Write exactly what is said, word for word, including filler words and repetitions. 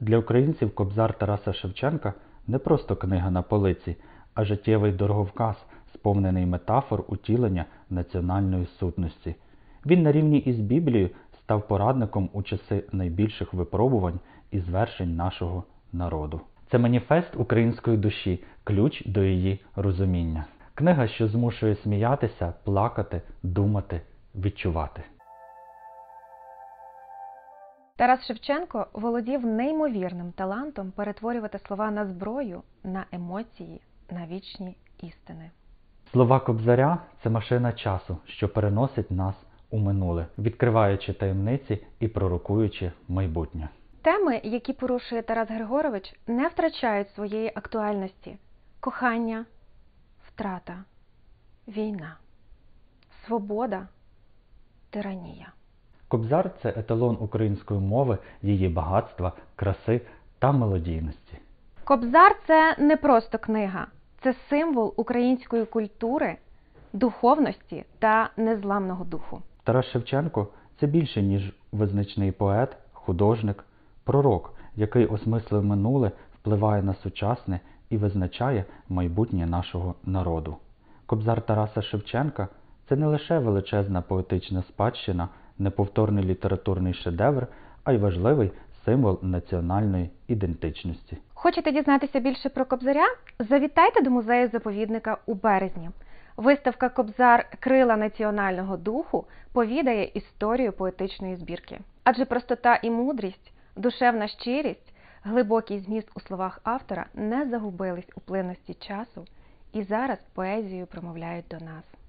Для українців Кобзар Тараса Шевченка не просто книга на полиці, а життєвий дороговказ, сповнений метафор утілення національної сутності. Він на рівні із Біблією став порадником у часи найбільших випробувань і звершень нашого народу. Це маніфест української душі, ключ до її розуміння. Книга, що змушує сміятися, плакати, думати, відчувати. Тарас Шевченко володів неймовірним талантом перетворювати слова на зброю, на емоції, на вічні істини. Слова Кобзаря – це машина часу, що переносить нас у минуле, відкриваючи таємниці і пророкуючи майбутнє. Теми, які порушує Тарас Григорович, не втрачають своєї актуальності. Кохання, втрата, війна, свобода, тиранія. Кобзар – це еталон української мови, її багатства, краси та мелодійності. Кобзар – це не просто книга. Це символ української культури, духовності та незламного духу. Тарас Шевченко – це більше, ніж визначний поет, художник, пророк, який осмислив минуле, впливає на сучасне і визначає майбутнє нашого народу. Кобзар Тараса Шевченка – це не лише величезна поетична спадщина, неповторний літературний шедевр, а й важливий символ національної ідентичності. Хочете дізнатися більше про Кобзаря? Завітайте до музею-заповідника у березні. Виставка «Кобзар. Крила національного духу» повідає історію поетичної збірки. Адже простота і мудрість, душевна щирість, глибокий зміст у словах автора не загубились у плинності часу і зараз поезією промовляють до нас.